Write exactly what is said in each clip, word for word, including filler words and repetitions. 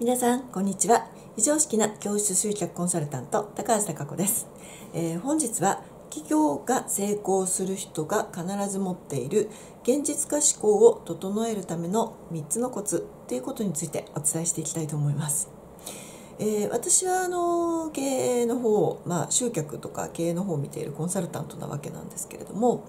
皆さんこんにちは。非常識な教室集客コンサルタント高橋貴子です。えー、本日は企業が成功する人が必ず持っている現実化思考を整えるためのみっつのコツということについてお伝えしていきたいと思います。えー、私はあの経営の方、まあ、集客とか経営の方を見ているコンサルタントなわけなんですけれども、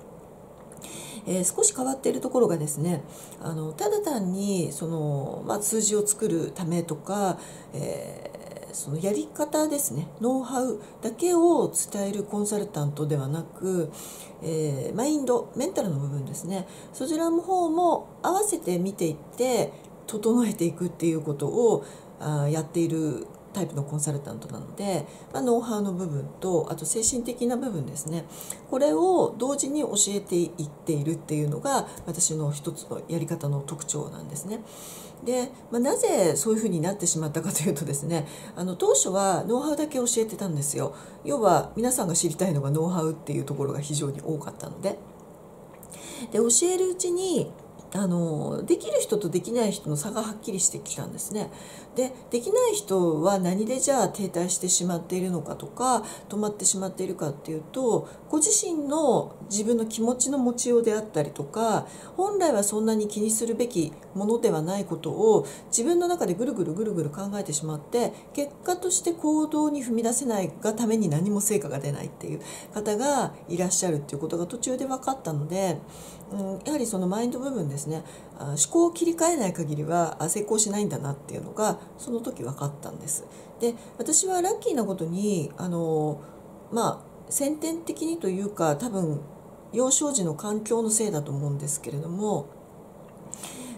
えー、少し変わっているところがですね、あのただ単にその、まあ、数字を作るためとか、えー、そのやり方ですね、ノウハウだけを伝えるコンサルタントではなく、えー、マインド、メンタルの部分ですね、そちらの方も合わせて見ていって整えていくっていうことをあやっているタイプのコンサルタントなので、まあ、ノウハウの部分とあと精神的な部分ですね、これを同時に教えていっているっていうのが私の一つのやり方の特徴なんですね。で、まあ、なぜそういうふうになってしまったかというとですね、あの当初はノウハウだけ教えてたんですよ。要は皆さんが知りたいのがノウハウっていうところが非常に多かったので、で教えるうちにあのできる人とできない人の差がはっきりしてきたんですね。で、できない人は何でじゃあ停滞してしまっているのかとか止まってしまっているかっていうと、ご自身の自分の気持ちの持ちようであったりとか、本来はそんなに気にするべきものではないことを自分の中でぐるぐるぐるぐる考えてしまって、結果として行動に踏み出せないがために何も成果が出ないっていう方がいらっしゃるっていうことが途中で分かったので、うん、やはりそのマインド部分ですね、思考を切り替えない限りは成功しないんだなっていうのがその時分かったんです。で、私はラッキーなことにあの、まあ、先天的にというか、多分幼少時の環境のせいだと思うんですけれども、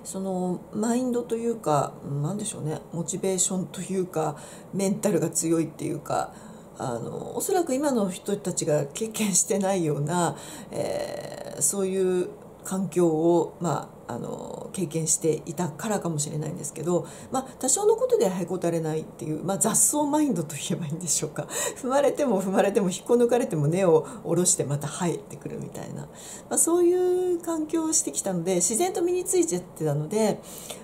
そのマインドというか、何でしょうね、モチベーションというかメンタルが強いっていうか、あのおそらく今の人たちが経験してないような、えー、そういう環境を、まあ、あの経験していたからかもしれないんですけど、まあ、多少のことでへこたれないっていう、まあ、雑草マインドといえばいいんでしょうか。踏まれても踏まれても引っこ抜かれても根を下ろしてまた生えてくるみたいな、まあ、そういう環境をしてきたので、自然と身についちゃってたので、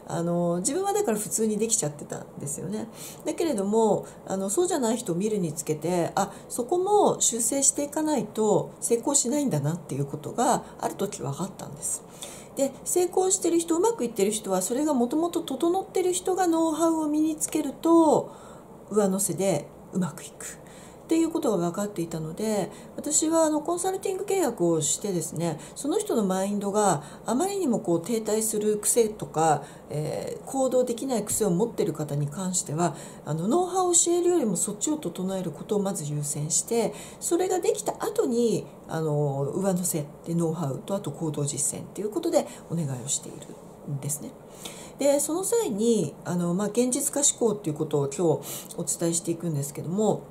あの自分はだから普通にできちゃってたんですよね。だけれどもあのそうじゃない人を見るにつけて、あそこも修正していかないと成功しないんだなっていうことがある時分かったんです。で、成功してる人、うまくいってる人は、それがもともと整ってる人がノウハウを身につけると上乗せでうまくいくっていうことが分かっていたので、私はあのコンサルティング契約をしてですね、その人のマインドがあまりにもこう停滞する癖とか、えー、行動できない癖を持っている方に関しては、あのノウハウを教えるよりもそっちを整えることをまず優先して、それができた後にあの上乗せでノウハウとあと行動実践ということでお願いをしているんですね。でその際にあの、まあ、現実化思考ということを今日お伝えしていくんですけども、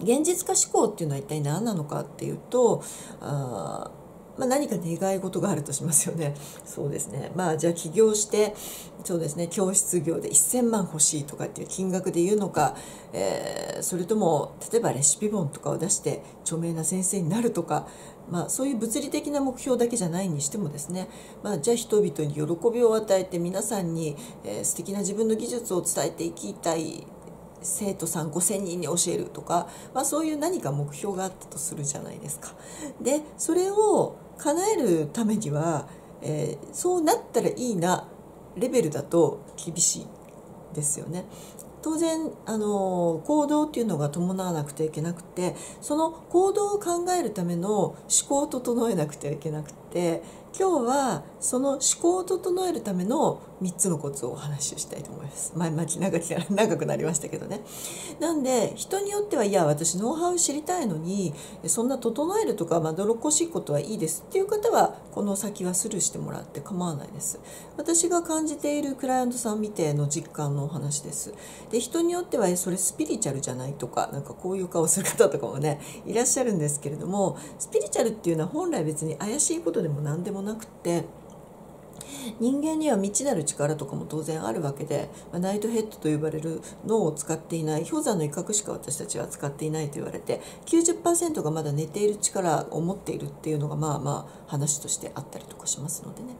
現実化思考っていうのは一体何なのかっていうと、あ、まあ、何か願い事があるとしますよね。そうですね、まあ、じゃあ起業してそうですね、教室業でせんまん欲しいとかっていう金額で言うのか、えー、それとも例えばレシピ本とかを出して著名な先生になるとか、まあ、そういう物理的な目標だけじゃないにしてもですね、まあ、じゃあ人々に喜びを与えて皆さんに、えー、素敵な自分の技術を伝えていきたい生徒さんごせんにんに教えるとか、まあ、そういう何か目標があったとするじゃないですか。でそれを叶えるためには、えー、そうなったらいいなレベルだと厳しいですよね。当然あの行動っていうのが伴わなくてはいけなくて、その行動を考えるための思考を整えなくてはいけなくて、今日はその思考を整えるためのみっつのコツをお話をしたいと思います。前巻き長き長くなりましたけどね。なんで人によっては、いや私ノウハウ知りたいのにそんな整えるとかまどろっこしいことはいいですっていう方は、この先はスルーしてもらって構わないです。私が感じているクライアントさん見ての実感のお話です。で人によっては、えそれスピリチュアルじゃないとか、なんかこういう顔する方とかもねいらっしゃるんですけれども、スピリチュアルっていうのは本来別に怪しいことでも何でもなくて、人間には未知なる力とかも当然あるわけで、ナイトヘッドと呼ばれる脳を使っていない氷山の一角しか私たちは使っていないと言われて、 きゅうじゅっパーセント がまだ寝ている力を持っているっていうのがまあまあ話としてあったりとかしますのでね、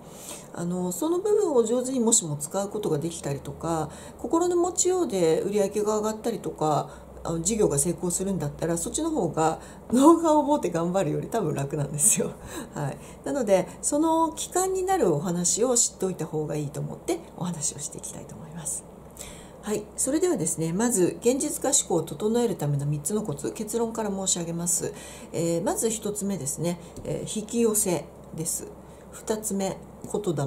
あのその部分を上手にもしも使うことができたりとか、心の持ちようで売り上げが上がったりとか事業が成功するんだったら、そっちの方がノウハウを覚えて頑張るより多分楽なんですよ。はい、なのでその期間になるお話を知っておいた方がいいと思ってお話をしていきたいと思います。はい、それではですね、まず現実化思考を整えるためのみっつのコツ、結論から申し上げます。えー、まずひとつめですね、えー、引き寄せです。ふたつめ言霊、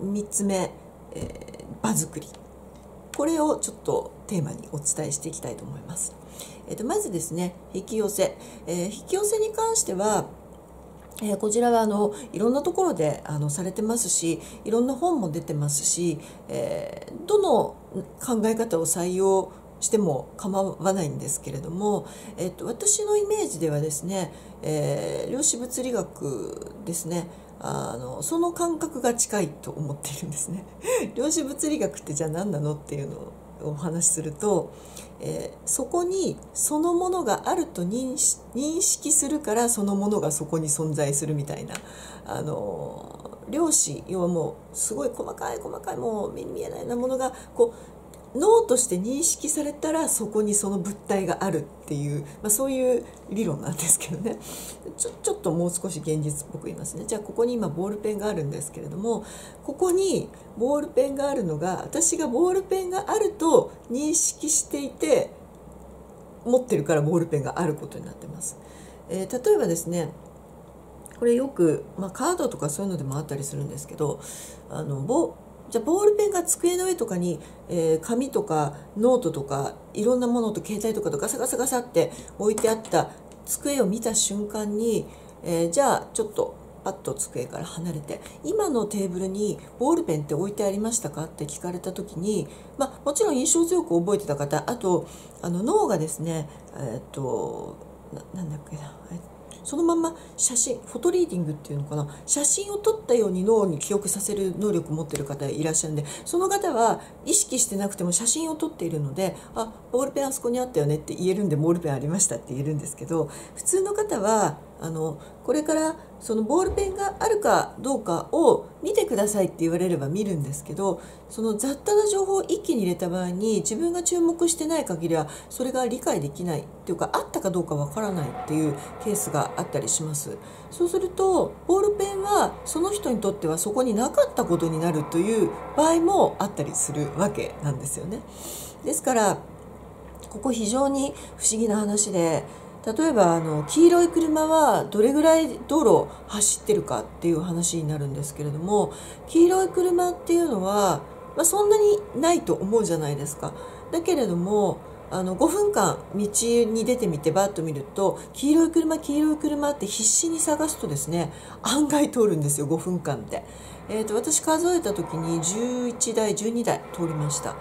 みっつめ、えー、場作り、これをちょっとテーマにお伝えしていきたいと思います。えっと、まずですね、引き寄せ、えー、引き寄せに関しては、えー、こちらはあのいろんなところであのされてますし、いろんな本も出てますし、えー、どの考え方を採用しても構わないんですけれども、えっと、私のイメージではですね、えー、量子物理学ですね、あのその感覚が近いと思っているんですね。量子物理学ってじゃあ何なのっていうのをお話しすると、えー、そこにそのものがあると認識するから、そのものがそこに存在するみたいな、あのー、量子、要はもうすごい細かい細かいもう目に見えないようなものがこう脳として認識されたら、そこにその物体があるっていう、まあ、そういう理論なんですけどね。ちょ、ちょっともう少し現実っぽく言いますね。じゃあここに今ボールペンがあるんですけれども、ここにボールペンがあるのが、私がボールペンがあると認識していて持ってるからボールペンがあることになってます。えー、例えばですね、これよく、まあ、カードとかそういうのでもあったりするんですけど、あのボじゃあボールペンが机の上とかに、えー、紙とかノートとかいろんなものと携帯とかとガサガサガサって置いてあった机を見た瞬間に、えー、じゃあちょっとパッと机から離れて、今のテーブルにボールペンって置いてありましたかって聞かれた時に、まあ、もちろん印象強く覚えてた方、あとあの脳がですね、えー、っと な, なんだっけな、えっとそのまま写真、フォトリーディングっていうのかな、写真を撮ったように脳に記憶させる能力を持っている方いらっしゃるんで、その方は意識してなくても写真を撮っているので、あ、ボールペンあそこにあったよねって言えるんで、ボールペンありましたって言えるんですけど、普通の方はあのこれからそのボールペンがあるかどうかを見てくださいって言われれば見るんですけど、その雑多な情報を一気に入れた場合に、自分が注目してない限りはそれが理解できないっていうか、あったかどうかわからないっていうケースがあったりします。そうするとボールペンはその人にとってはそこになかったことになるという場合もあったりするわけなんですよね。ですからここ非常に不思議な話で、例えばあの黄色い車はどれぐらい道路を走ってるかっていう話になるんですけれども、黄色い車っていうのは、まあ、そんなにないと思うじゃないですか。だけれどもあのごふんかん道に出てみてバーッと見ると、黄色い車黄色い車って必死に探すとですね、案外通るんですよ、ごふんかんって。えーと、私数えた時にじゅういちだいじゅうにだい通りました。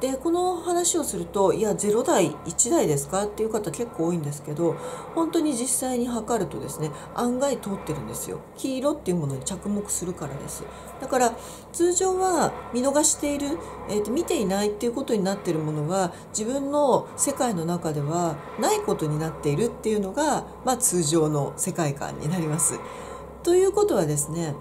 でこの話をすると、いやゼロだいいちだいですかっていう方結構多いんですけど、本当に実際に測るとですね、案外通ってるんですよ。黄色っていうものに着目するからです。だから通常は見逃している、えー、と見ていないっていうことになっているものは、自分の世界の中ではないことになっているっていうのが、まあ、通常の世界観になります。ということはですね、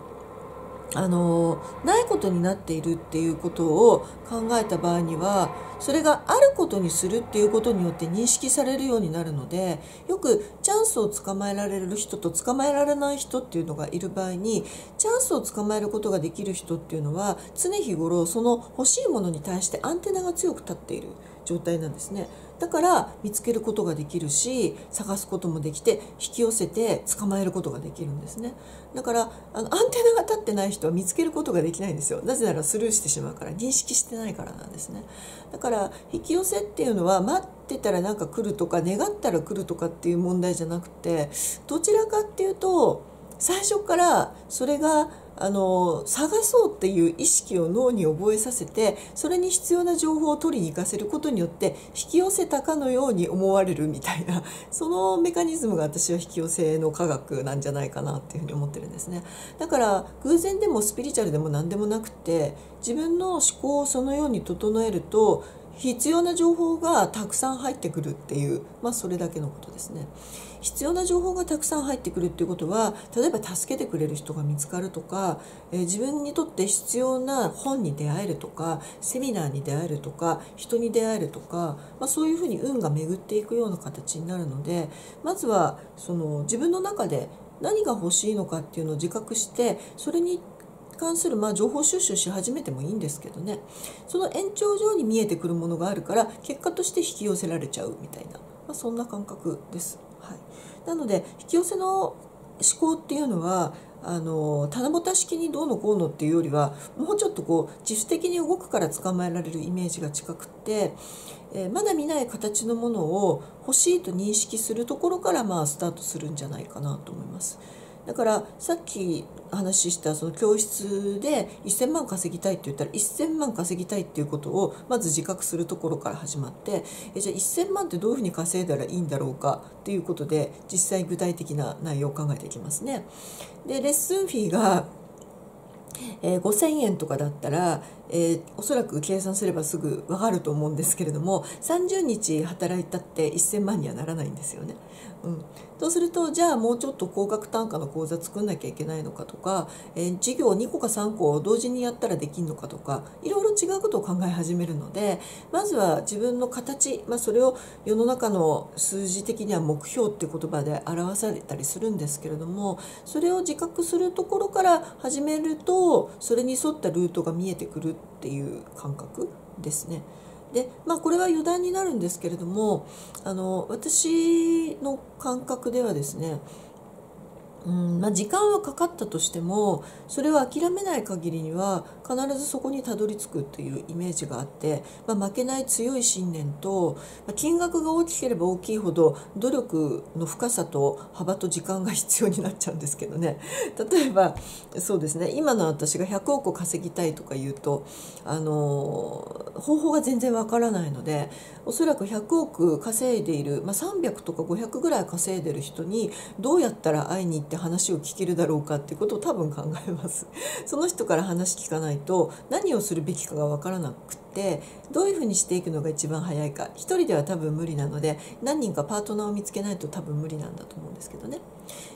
あのないことになっているっていうことを考えた場合には、それがあることにするっていうことによって認識されるようになるので、よくチャンスを捕まえられる人と捕まえられない人っていうのがいる場合に、チャンスを捕まえることができる人っていうのは、常日頃その欲しいものに対してアンテナが強く立っている状態なんですね。だから見つけることができるし、探すこともできて、引き寄せて捕まえることができるんですね。だからあのアンテナが立ってない人は見つけることができないんですよ。なぜならスルーしてしまうから、認識してないからなんですね。だから引き寄せっていうのは、待ってたらなんか来るとか、願ったら来るとかっていう問題じゃなくて、どちらかっていうと最初からそれがあの探そうっていう意識を脳に覚えさせて、それに必要な情報を取りに行かせることによって引き寄せたかのように思われるみたいな、そのメカニズムが私は引き寄せの科学なんじゃないかなっていうふうに思ってるんですね。だから偶然でもスピリチュアルでも何でもなくて、自分の思考をそのように整えると必要な情報がたくさん入ってくるっていう、まあ、それだけのことですね。必要な情報がたくさん入ってくるっていうことは、例えば助けてくれる人が見つかるとか、えー、自分にとって必要な本に出会えるとか、セミナーに出会えるとか、人に出会えるとか、まあ、そういうふうに運が巡っていくような形になるので、まずはその自分の中で何が欲しいのかっていうのを自覚して、それに関するまあ情報収集し始めてもいいんですけどね、その延長上に見えてくるものがあるから、結果として引き寄せられちゃうみたいな、まあ、そんな感覚です。はい、なので引き寄せの思考っていうのは、あの棚ぼた式にどうのこうのっていうよりは、もうちょっとこう自主的に動くから捕まえられるイメージが近くって、えー、まだ見ない形のものを欲しいと認識するところからまあスタートするんじゃないかなと思います。だからさっき話したその教室でいっせんまん稼ぎたいって言ったら、いっせんまん稼ぎたいっていうことをまず自覚するところから始まって、えじゃあいっせんまんってどういうふうに稼いだらいいんだろうかっていうことで、実際具体的な内容を考えていきますね。でレッスンフィーがえー、ごせんえんとかだったら、えー、おそらく計算すればすぐ分かると思うんですけれども、さんじゅうにち働いたっていっせんまんにはならないんですよね。うん、そうするとじゃあもうちょっと高額単価の講座作んなきゃいけないのかとか、えー、授業にこかさんこを同時にやったらできるのかとか、いろいろ違うことを考え始めるので、まずは自分の形、まあ、それを世の中の数字的には目標っていう言葉で表されたりするんですけれども、それを自覚するところから始めると、それに沿ったルートが見えてくるっていう感覚ですね。で、まあ、これは余談になるんですけれども、あの私の感覚ではですね、うんまあ、時間はかかったとしても、それを諦めない限りには必ずそこにたどり着くというイメージがあって、まあ、負けない強い信念と、まあ、金額が大きければ大きいほど努力の深さと幅と時間が必要になっちゃうんですけどね。例えばそうですね、今の私がひゃくおくを稼ぎたいとか言うと、あの方法が全然わからないので、おそらくひゃくおく稼いでいる、まあ、さんびゃくとかごひゃくぐらい稼いでる人にどうやったら会いに行って話を聞けるだろうかっていうことを多分考えます。その人から話聞かないと何をするべきかが分からなくて、どういうふうにしていくのが一番早いか、一人では多分無理なので、何人かパートナーを見つけないと多分無理なんだと思うんですけどね。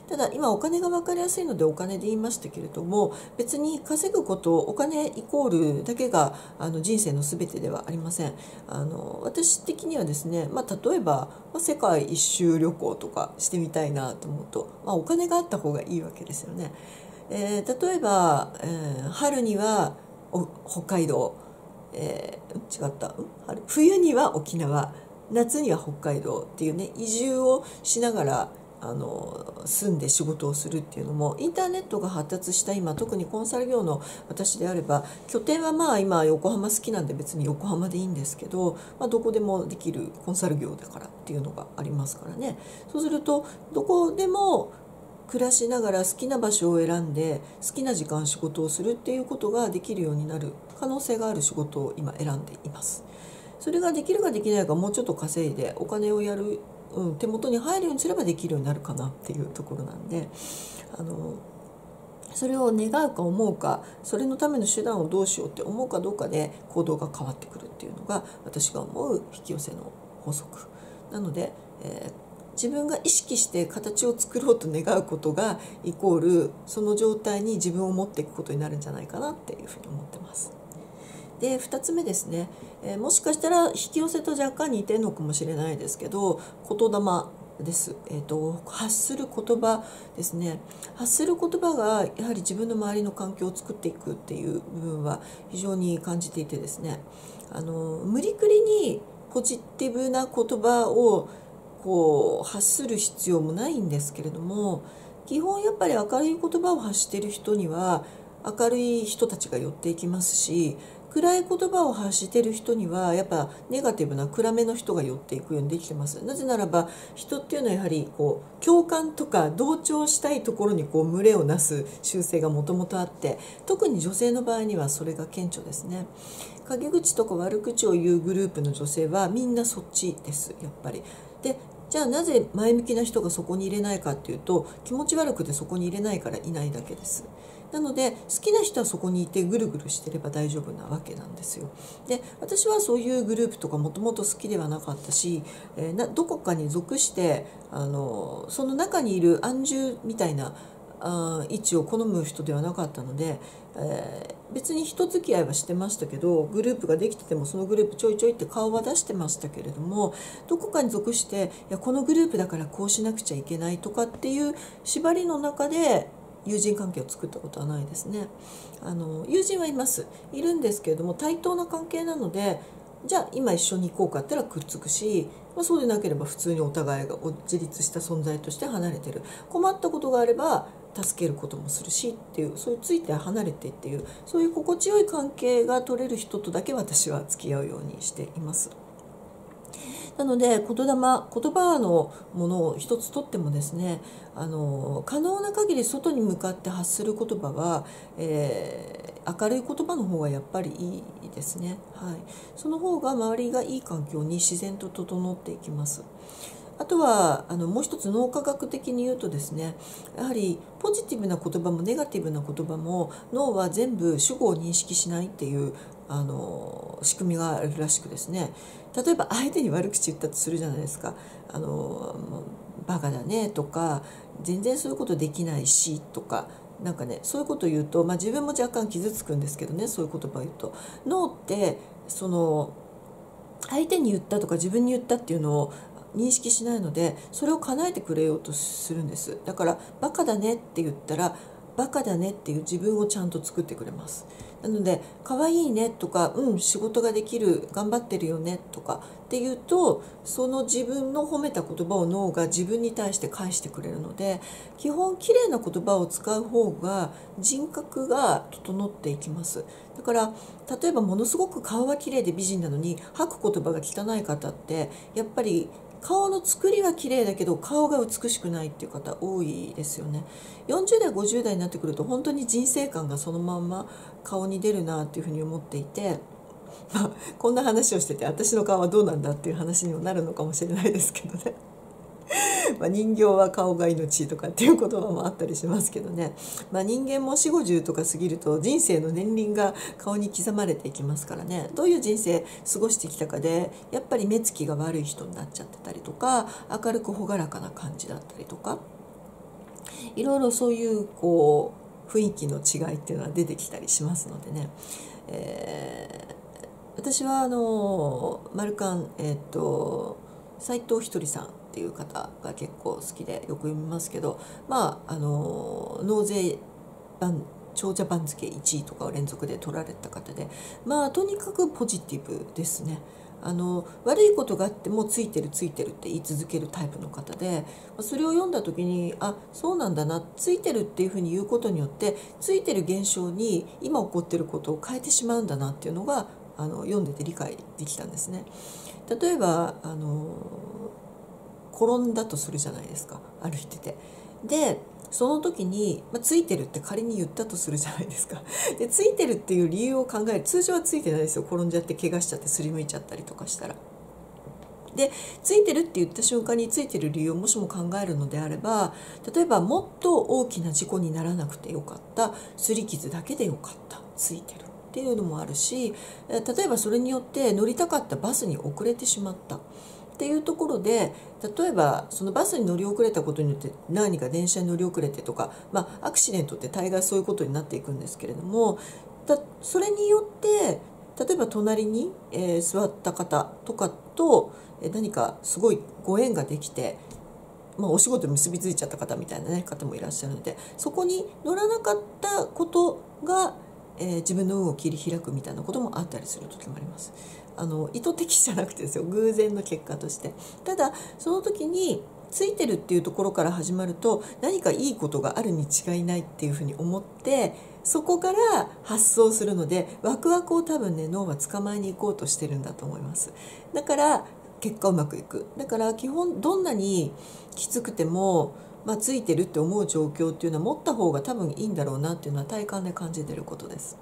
ただ今お金が分かりやすいのでお金で言いましたけれども、別に稼ぐこと、お金イコールだけがあの人生の全てではありません。あの私的にはですね、まあ、例えば、まあ、世界一周旅行とかしてみたいなと思うと、まあ、お金があった方がいいわけですよね。えー、例えば、えー、春には北海道、えー、違った春冬には沖縄、夏には北海道っていうね、移住をしながらあの住んで仕事をするっていうのも、インターネットが発達した今、特にコンサル業の私であれば、拠点はまあ今横浜好きなんで別に横浜でいいんですけど、まあ、どこでもできるコンサル業だからっていうのがありますからね。そうするとどこでも暮らしながら好きな場所を選んで、好きな時間仕事をするっていうことができるようになる可能性がある仕事を今選んでいます。それができるかできないか、もうちょっと稼いでお金をやる、うん、手元に入るようにすればできるようになるかなっていうところなんで、あのそれを願うか思うか、それのための手段をどうしようって思うかどうかで行動が変わってくるっていうのが私が思う引き寄せの法則なので、えー自分が意識して形を作ろうと願うことがイコールその状態に自分を持っていくことになるんじゃないかなっていうふうに思ってます。でふたつめですね、えー、もしかしたら引き寄せと若干似てるのかもしれないですけど、言霊です、えーと、発する言葉ですね。発する言葉がやはり自分の周りの環境を作っていくっていう部分は非常に感じていてですね、あの無理くりにポジティブな言葉をこう発する必要もないんですけれども、基本やっぱり明るい言葉を発している人には明るい人たちが寄っていきますし、暗い言葉を発している人にはやっぱネガティブな暗めの人が寄っていくようにできてます。なぜならば人っていうのはやはりこう共感とか同調したいところにこう群れをなす習性がもともとあって、特に女性の場合にはそれが顕著ですね。陰口とか悪口を言うグループの女性はみんなそっちです、やっぱり。でじゃあなぜ前向きな人がそこに入れないかっていうと、気持ち悪くてそこに入れないからいないだけです。なので好きな人はそこにいてぐるぐるしてれば大丈夫なわけなんですよ。で私はそういうグループとかもともと好きではなかったし、えー、などこかに属してあのその中にいる安住みたいなあ位置を好む人ではなかったので、えー、別に人付き合いはしてましたけど、グループができててもそのグループちょいちょいって顔は出してましたけれども、どこかに属していやこのグループだからこうしなくちゃいけないとかっていう縛りの中で友人関係を作ったことはないですね。あの友人はいますいるんですけれども、対等な関係なので、じゃあ今一緒に行こうかって言ったらくっつくし、まあ、そうでなければ普通にお互いが自立した存在として離れてる、困ったことがあれば助けることもするしっていう、そういうついて離れてっていう、そういう心地よい関係が取れる人とだけ私は付き合うようにしています。なので言霊、言葉のものを一つとってもですね、あの可能な限り外に向かって発する言葉は、えー、明るい言葉の方がやっぱりいいですね。はい、その方が周りがいい環境に自然と整っていきます。あとはあのもう一つ脳科学的に言うとですね、やはりポジティブな言葉もネガティブな言葉も脳は全部主語を認識しないっていうあの仕組みがあるらしくですね、例えば相手に悪口言ったとするじゃないですか。あのバカだねとか、全然そういうことできないしとか、なんかねそういうことを言うと、まあ、自分も若干傷つくんですけどね、そういう言葉を言うと。脳ってその相手に言ったとか自分に言ったっていうのを認識しないので、それを叶えてくれようとするんです。だからバカだねって言ったら、バカだねっていう自分をちゃんと作ってくれます。なので可愛いねとか、うん仕事ができる、頑張ってるよねとかっていうと、その自分の褒めた言葉を脳が自分に対して返してくれるので、基本綺麗な言葉を使う方が人格が整っていきます。だから例えばものすごく顔は綺麗で美人なのに吐く言葉が汚い方って、やっぱり顔の作りは綺麗だけど顔が美しくないっていう方多いですよね。よんじゅう代ごじゅう代になってくると本当に人生観がそのまんま顔に出るなっていうふうに思っていて、まあ、こんな話をしてて私の顔はどうなんだっていう話にもなるのかもしれないですけどね。まあ人形は顔が命とかっていう言葉もあったりしますけどね、まあ、人間もよんじゅうごじゅうとか過ぎると人生の年輪が顔に刻まれていきますからね。どういう人生過ごしてきたかで、やっぱり目つきが悪い人になっちゃってたりとか、明るく朗らかな感じだったりとか、いろいろそういうこう雰囲気の違いっていうのは出てきたりしますのでね。えー、私はあのマルカン、えっと斉藤ひとりさんっていう方が結構好きでよく読みますけど、まああの納税版長者番付いちいとかを連続で取られた方で、まあとにかくポジティブですね。あの悪いことがあってもついてるついてるって言い続けるタイプの方で、それを読んだ時にあそうなんだな、ついてるっていうふうに言うことによってついてる現象に今起こってることを変えてしまうんだなっていうのがあの読んでて理解できたんですね。例えばあの転んだとするじゃないですか、歩いてて。でその時に、まあ、ついてるって仮に言ったとするじゃないですか。でついてるっていう理由を考える、通常はついてないですよ、転んじゃって怪我しちゃってすりむいちゃったりとかしたら。でついてるって言った瞬間についてる理由をもしも考えるのであれば、例えばもっと大きな事故にならなくてよかった、すり傷だけでよかった、ついてるっていうのもあるし、例えばそれによって乗りたかったバスに遅れてしまったっていうところで、例えばそのバスに乗り遅れたことによって何か電車に乗り遅れてとか、まあ、アクシデントって大概そういうことになっていくんですけれども、だそれによって例えば隣に、えー、座った方とかと何かすごいご縁ができて、まあ、お仕事に結びついちゃった方みたいな、ね、方もいらっしゃるので、そこに乗らなかったことがえー、自分の運を切り開くみたいなこともあったりする時もあります。あの意図的じゃなくてですよ、偶然の結果として。ただその時についてるっていうところから始まると、何かいいことがあるに違いないっていうふうに思って、そこから発想するので、ワクワクを多分ね脳は捕まえに行こうとしてるんだと思います。だから結果うまくいく。だから基本どんなにきつくても、まあ、ついてるって思う状況っていうのは持った方が多分いいんだろうなっていうのは体感で感じてることです。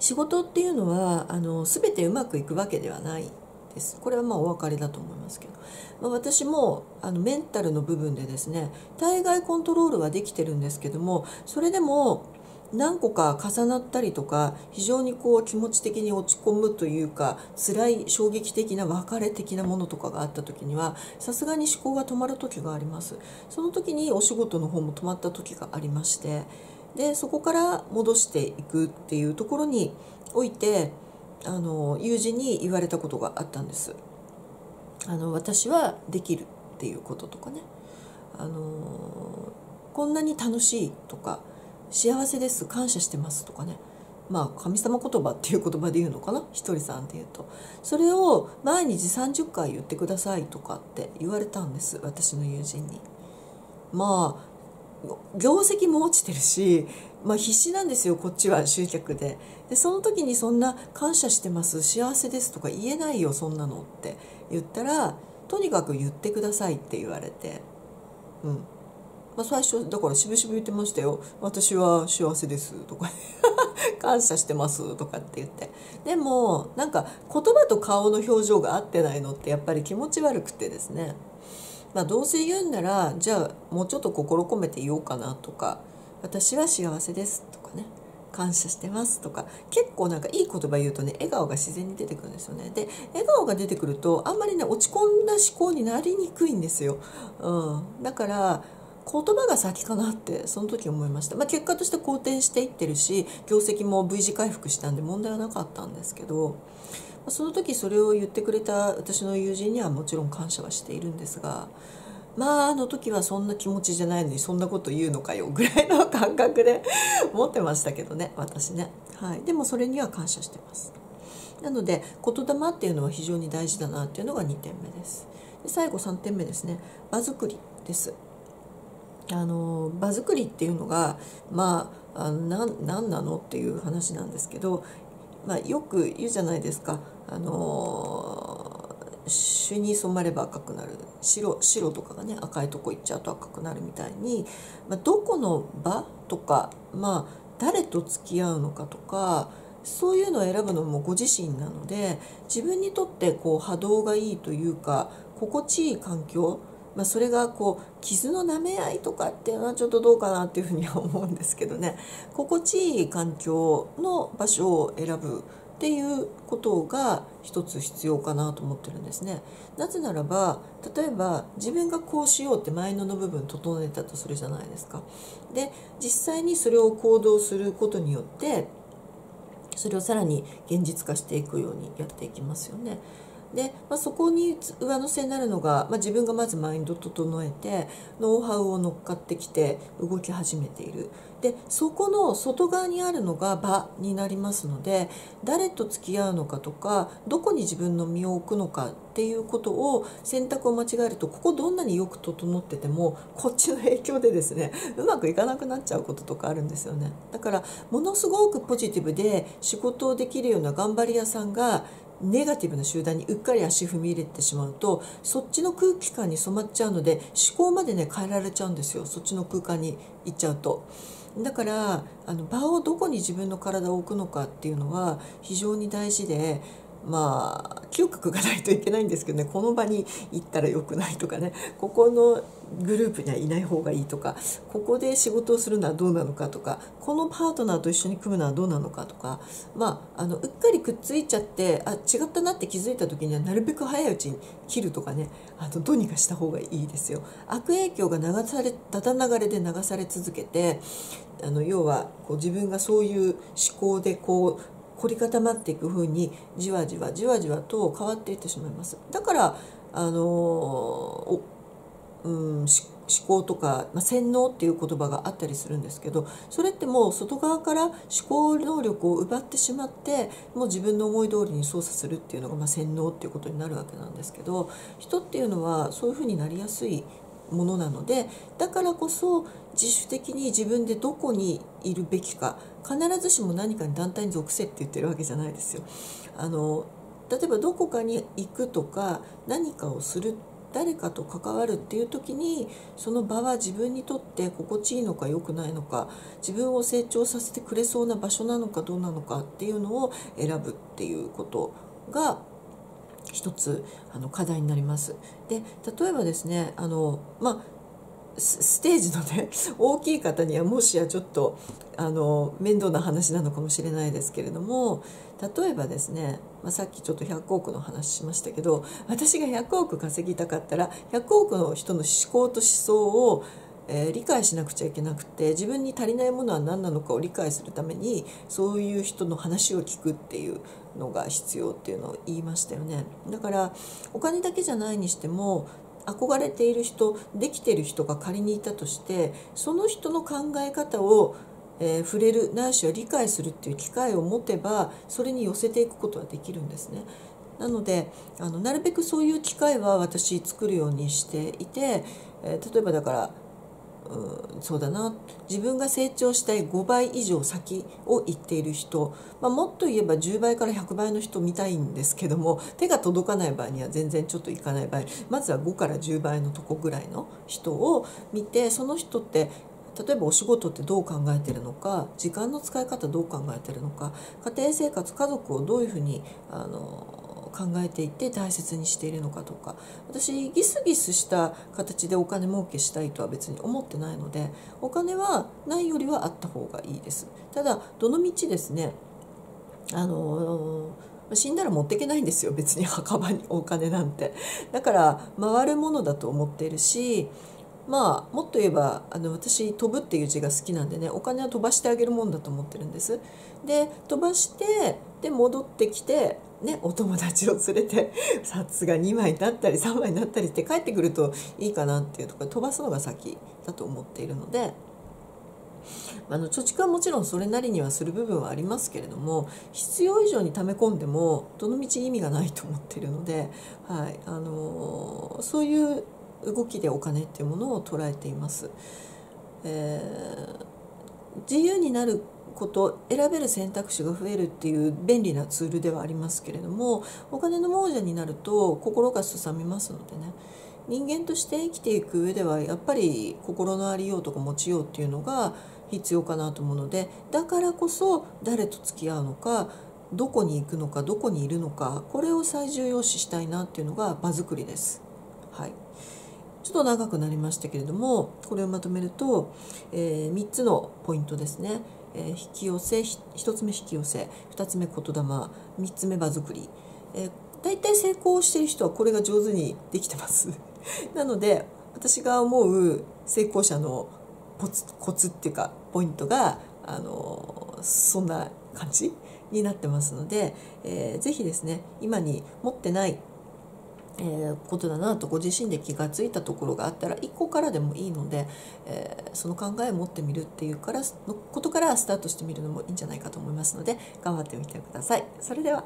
仕事っていうのはあの全てうまくいくわけではないです。これはまあお分かりだと思いますけど、まあ、私もあのメンタルの部分でですね対外コントロールはできてるんですけども、それでも何個か重なったりとか非常にこう気持ち的に落ち込むというか辛い衝撃的な別れ的なものとかがあった時にはさすがに思考が止まる時があります。その時にお仕事の方も止まった時がありまして、でそこから戻していくっていうところにおいてあの友人に言われたことがあったんです。あの私はできるっていうこととかね、あのこんなに楽しいとか幸せです、感謝してますとかね、まあ神様言葉っていう言葉で言うのかな、ひとりさんっていうと、それを毎日さんじゅっかい言ってくださいとかって言われたんです、私の友人に。まあ業績も落ちてるし、まあ、必死なんですよこっちは集客で。でその時にそんな「感謝してます」「幸せです」とか言えないよそんなのって言ったら、とにかく言ってくださいって言われて、うん、まあ、最初だからしぶしぶ言ってましたよ「私は幸せです」とか「感謝してます」とかって言って。でもなんか言葉と顔の表情が合ってないのってやっぱり気持ち悪くてですね、まあどうせ言うんならじゃあもうちょっと心込めて言おうかなとか「私は幸せです」とかね「感謝してます」とか、結構なんかいい言葉言うとね笑顔が自然に出てくるんですよね。で笑顔が出てくるとあんまりね落ち込んだ思考になりにくいんですよ。うん、だから言葉が先かなってその時思いました。まあ、結果として好転していってるし業績も V 字回復したんで問題はなかったんですけど。その時それを言ってくれた私の友人にはもちろん感謝はしているんですが、まああの時はそんな気持ちじゃないのにそんなこと言うのかよぐらいの感覚で持ってましたけどね私ね、はい、でもそれには感謝してます。なので言霊っていうのは非常に大事だなっていうのがにてんめです。で最後さんてんめですね、場作りです。あの場作りっていうのがまあ何なのっていう話なんですけど、まあ、よく言うじゃないですか、あのー、朱に染まれば赤くなる、白、白とかがね赤いとこ行っちゃうと赤くなるみたいに、まあ、どこの場とか、まあ、誰と付き合うのかとかそういうのを選ぶのもご自身なので、自分にとってこう波動がいいというか心地いい環境、まあ、それがこう傷の舐め合いとかっていうのはちょっとどうかなっていうふうには思うんですけどね、心地いい環境の場所を選ぶっていうことが一つ必要かなと思ってるんですね。なぜならば例えば自分がこうしようってマインドの部分整えたとするじゃないですか。で実際にそれを行動することによってそれをさらに現実化していくようにやっていきますよね。でまあ、そこに上乗せになるのが、まあ、自分がまずマインドを整えてノウハウを乗っかってきて動き始めている。でそこの外側にあるのが場になりますので、誰と付き合うのかとかどこに自分の身を置くのかっていうことを選択を間違えると、ここどんなによく整っててもこっちの影響でですねうまくいかなくなっちゃうこととかあるんですよね。だからものすごくポジティブで仕事をできるような頑張り屋さんがネガティブな集団にうっかり足踏み入れてしまうと、そっちの空気感に染まっちゃうので思考までね変えられちゃうんですよ、そっちの空間に行っちゃうと。だからあの場をどこに自分の体を置くのかっていうのは非常に大事で、まあ嗅覚がないといけないんですけどね、この場に行ったらよくないとかね、ここのグループにはいない方がいいとか、ここで仕事をするのはどうなのかとか、このパートナーと一緒に組むのはどうなのかとか、まあ、あのうっかりくっついちゃってあ違ったなって気づいた時にはなるべく早いうちに切るとかね、あのどうにかした方がいいですよ。悪影響が流されただ流れで流され続けて、あの要はこう自分がそういう思考でこう凝り固まっていく風にじわじわじわじわと変わっていってしまいます。だからあのお、うん、思考とか、まあ、洗脳っていう言葉があったりするんですけど、それってもう外側から思考能力を奪ってしまってもう自分の思い通りに操作するっていうのが、まあ、洗脳っていうことになるわけなんですけど、人っていうのはそういう風になりやすいものなので、だからこそ自主的に自分でどこにいるべきか、必ずしも何かに団体に属せって言ってるわけじゃないですよ。あの例えばどこかに行くとか何かをする、誰かと関わるっていう時に、その場は自分にとって心地いいのか良くないのか、自分を成長させてくれそうな場所なのかどうなのかっていうのを選ぶっていうことが一つあの課題になります。で、例えばですね、あのまあステージのね大きい方にはもしやちょっとあの面倒な話なのかもしれないですけれども、例えばですね、まあ、さっきちょっとひゃくおくの話しましたけど、私がひゃくおく稼ぎたかったらひゃくおくの人の思考と思想を、えー、理解しなくちゃいけなくて、自分に足りないものは何なのかを理解するためにそういう人の話を聞くっていうのが必要っていうのを言いましたよね。だからお金だけじゃないにしても、憧れている人、できている人が仮にいたとして、その人の考え方を、えー、触れるないしは理解するっていう機会を持てば、それに寄せていくことはできるんですね。なのであのなるべくそういう機会は私作るようにしていて、えー、例えばだからうんそうだな、自分が成長したいごばい以上先を行っている人、まあ、もっと言えばじゅうばいからひゃくばいの人見たいんですけども、手が届かない場合には全然ちょっといかない場合、まずはごからじゅうばいのとこぐらいの人を見て、その人って例えばお仕事ってどう考えてるのか、時間の使い方どう考えてるのか、家庭生活、家族をどういうふうにあの考えていて大切にしているのかとか、私ギスギスした形でお金儲けしたいとは別に思ってないので、お金はないよりはあった方がいいです。ただどの道ですね、あの死んだら持っていけないんですよ、別に墓場にお金なんて。だから回るものだと思っているし、まあもっと言えばあの私飛ぶっていう字が好きなんでね、お金は飛ばしてあげるもんだと思ってるんです。で飛ばして、で戻ってきてね、お友達を連れて札がにまいになったりさんまいになったりって帰ってくるといいかなっていうところで、飛ばすのが先だと思っているので、あの貯蓄はもちろんそれなりにはする部分はありますけれども、必要以上に溜め込んでもどの道意味がないと思っているので、はい、あのー、そういう動きでお金っていうものを捉えています。えー、自由になること、選べる選択肢が増えるっていう便利なツールではありますけれども、お金の亡者になると心がすさみますのでね、人間として生きていく上ではやっぱり心のありようとか持ちようっていうのが必要かなと思うので、だからこそ誰と付き合うのか、どこに行くのか、どこにいるのか、これを最重要視したいなっていうのが場作りです。はい、ちょっと長くなりましたけれども、これをまとめると、えー、みっつのポイントですね。えー、引き寄せ、ひとつめ引き寄せ、ふたつめ言霊、みっつめ場作り。えー、大体成功してる人はこれが上手にできてますなので私が思う成功者のコツ、コツっていうかポイントが、あのー、そんな感じになってますので、えー、ぜひですね、今に持ってないえー、ことだなとご自身で気がついたところがあったら、いっこからでもいいので、えー、その考えを持ってみるっていうからのことからスタートしてみるのもいいんじゃないかと思いますので、頑張ってみてください。それでは。